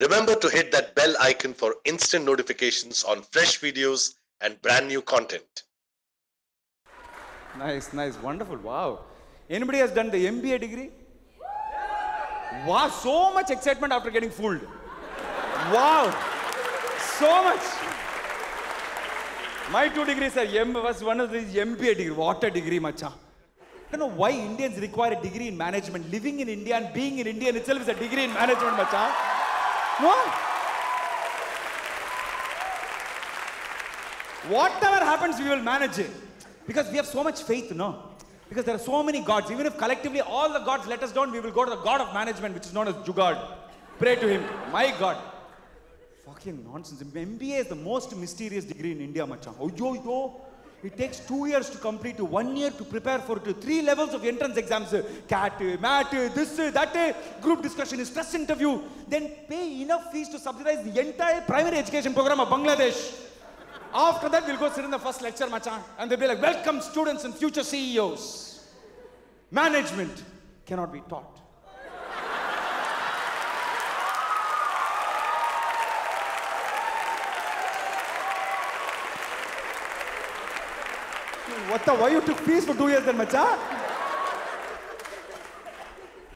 Remember to hit that bell icon for instant notifications on fresh videos and brand new content. Nice, nice, wonderful, wow. Anybody has done the MBA degree? Wow, so much excitement after getting fooled. Wow, so much. My 2 degrees are one of these MBA degree, what a degree, macha. I don't know why Indians require a degree in management. Living in India and being in India itself is a degree in management, macha. No? Whatever happens, we will manage it. Because we have so much faith, no? Because there are so many gods. Even if collectively all the gods let us down, we will go to the god of management, which is known as Jugad. Pray to him. My god. Fucking nonsense. MBA is the most mysterious degree in India, macha. Oh, yo, yo. It takes 2 years to complete, 1 year to prepare for it, 3 levels of entrance exams. CAT, MAT, this, that, group discussion, stress interview. Then pay enough fees to subsidize the entire primary education program of Bangladesh. After that, we'll go sit in the first lecture, macha. And they'll be like, welcome students and future CEOs. Management cannot be taught. What the, why you took peace for 2 years then, macha?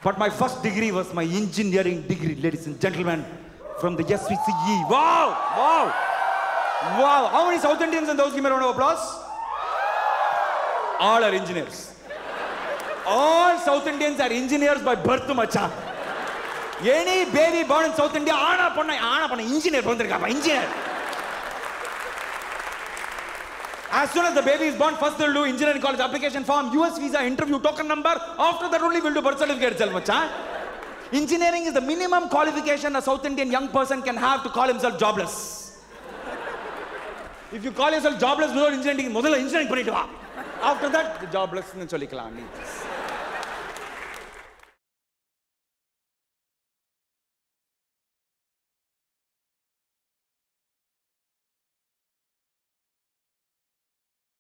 But my first degree was my engineering degree, ladies and gentlemen, from the SVCE. Wow! Wow! Wow! How many South Indians in those? Give me a round of applause. All are engineers. All South Indians are engineers by birth, macha. Any baby born in South India, ana ponna engineer. As soon as the baby is born, first they'll do engineering college application form, US visa, interview, token number. After that only we'll do birth certificate itself, macha. Engineering is the minimum qualification a South Indian young person can have to call himself jobless. If you call yourself jobless without engineering, after that, jobless.